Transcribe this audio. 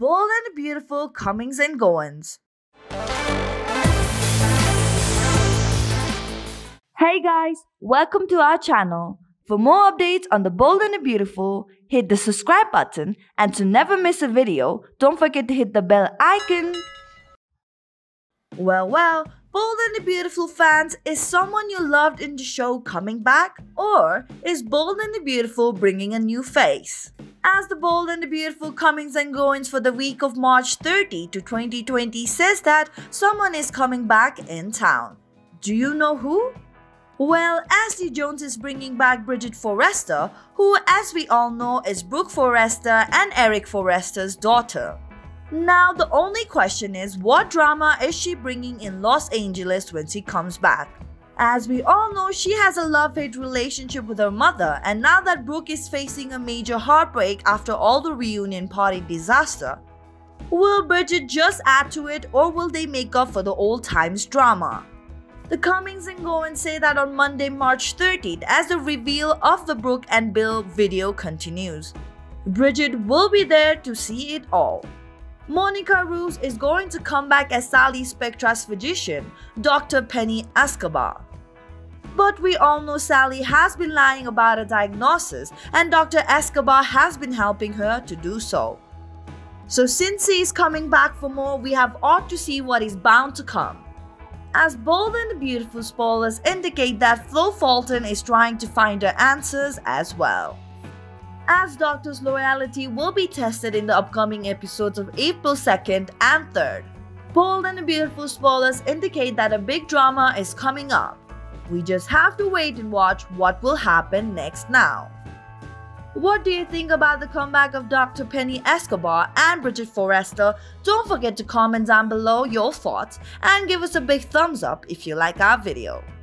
Bold and the Beautiful comings and goings. Hey guys, welcome to our channel. For more updates on the Bold and the Beautiful, hit the subscribe button, and to never miss a video, don't forget to hit the bell icon. Well, Bold and the Beautiful fans, is someone you loved in the show coming back, or is Bold and the Beautiful bringing a new face? As the Bold and the Beautiful comings and goings for the week of March 30 to 2020 says that someone is coming back in town. Do you know who? Well, Ashley Jones is bringing back Bridget Forrester, who, as we all know, is Brooke Forrester and Eric Forrester's daughter. Now, the only question is, what drama is she bringing in Los Angeles when she comes back? As we all know, she has a love-hate relationship with her mother, and now that Brooke is facing a major heartbreak after all the reunion party disaster, will Bridget just add to it, or will they make up for the old times drama? The comings and goings say that on Monday, March 30th, as the reveal of the Brooke and Bill video continues, Bridget will be there to see it all. Monica Ruse is going to come back as Sally Spectra's physician, Dr. Penny Escobar. But we all know Sally has been lying about a diagnosis, and Dr. Escobar has been helping her to do so. So since he is coming back for more, we have ought to see what is bound to come. As Bold and the Beautiful spoilers indicate that Flo Fulton is trying to find her answers as well. As Doctor's loyalty will be tested in the upcoming episodes of April 2nd and 3rd, Bold and the Beautiful spoilers indicate that a big drama is coming up. We just have to wait and watch what will happen next now. What do you think about the comeback of Dr. Penny Escobar and Bridget Forrester? Don't forget to comment down below your thoughts and give us a big thumbs up if you like our video.